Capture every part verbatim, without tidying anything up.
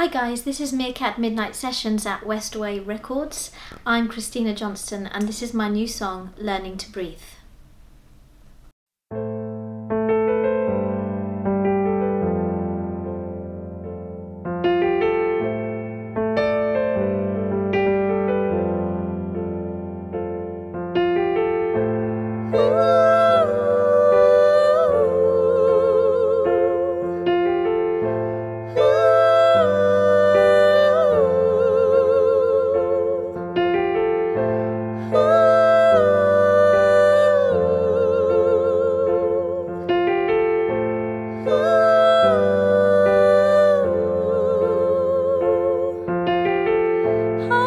Hi guys, this is Meerkat Midnight Sessions at Westway Records. I'm Christina Johnston and this is my new song, Learning to Breathe.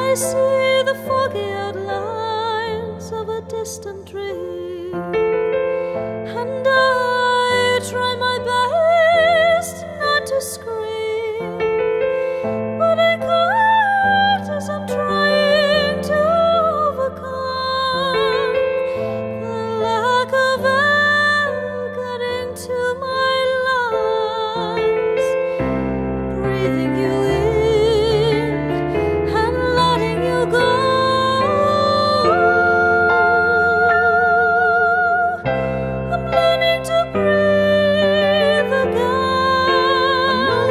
I see the foggy outlines of a distant dream, and I try my best not to scream, but I can't as I'm trying to overcome the lack of air getting to my lungs. Breathing you wanting to further the pain,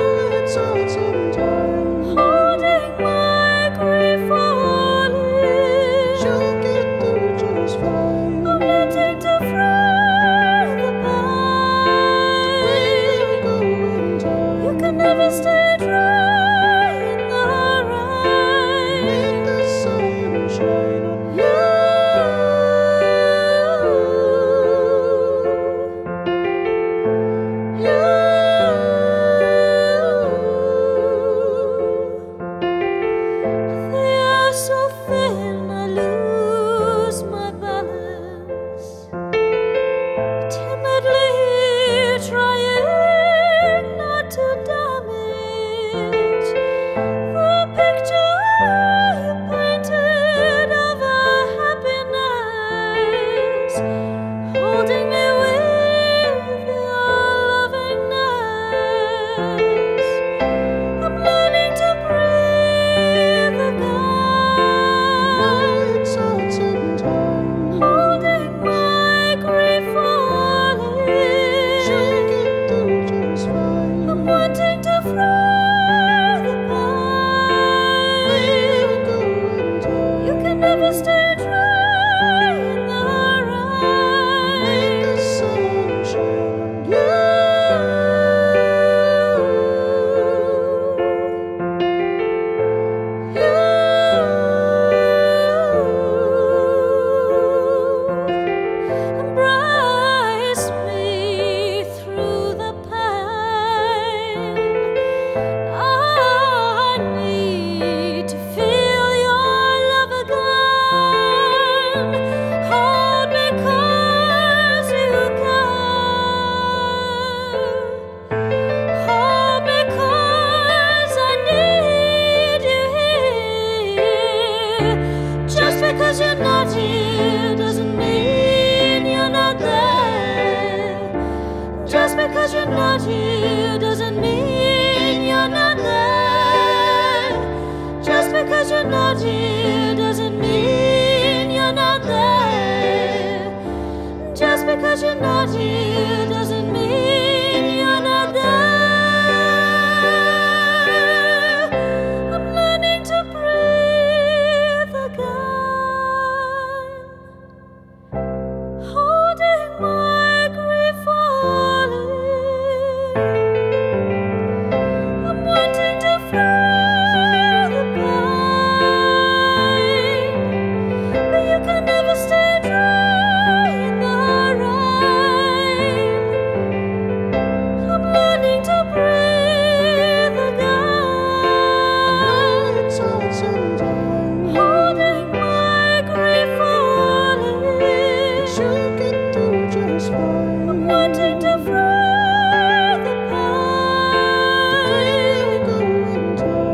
the way we go into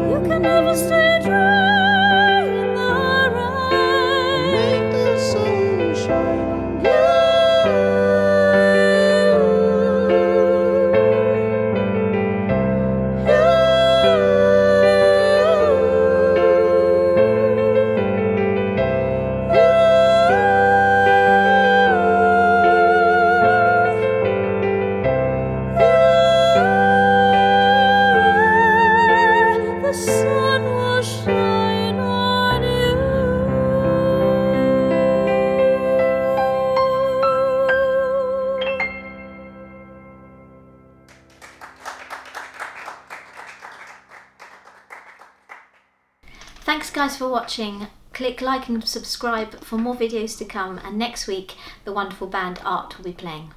guys for watching. Click like and subscribe for more videos to come, and next week the wonderful band Art will be playing.